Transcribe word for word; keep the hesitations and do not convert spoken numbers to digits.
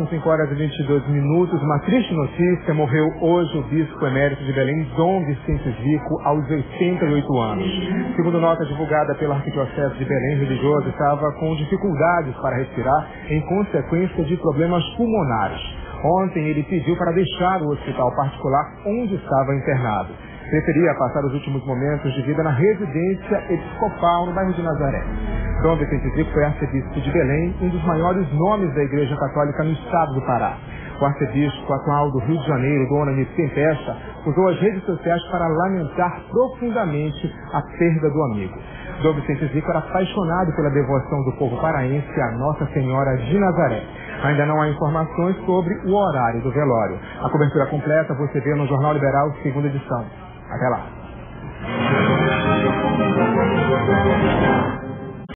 são cinco horas e vinte e dois minutos. Uma triste notícia: morreu hoje o bispo emérito de Belém, Dom Vicente Zico, aos oitenta e oito anos. Segundo nota divulgada pelo Arquidiocese de Belém, religioso estava com dificuldades para respirar em consequência de problemas pulmonares. Ontem ele pediu para deixar o hospital particular onde estava internado. Preferia passar os últimos momentos de vida na residência episcopal no bairro de Nazaré. Dom Vicente Zico foi arcebispo de Belém, um dos maiores nomes da Igreja Católica no estado do Pará. O arcebispo atual do Rio de Janeiro, dona Tempesta, usou as redes sociais para lamentar profundamente a perda do amigo. Dom Vicente Zico era apaixonado pela devoção do povo paraense à Nossa Senhora de Nazaré. Ainda não há informações sobre o horário do velório. A cobertura completa você vê no Jornal Liberal, segunda edição. Até lá.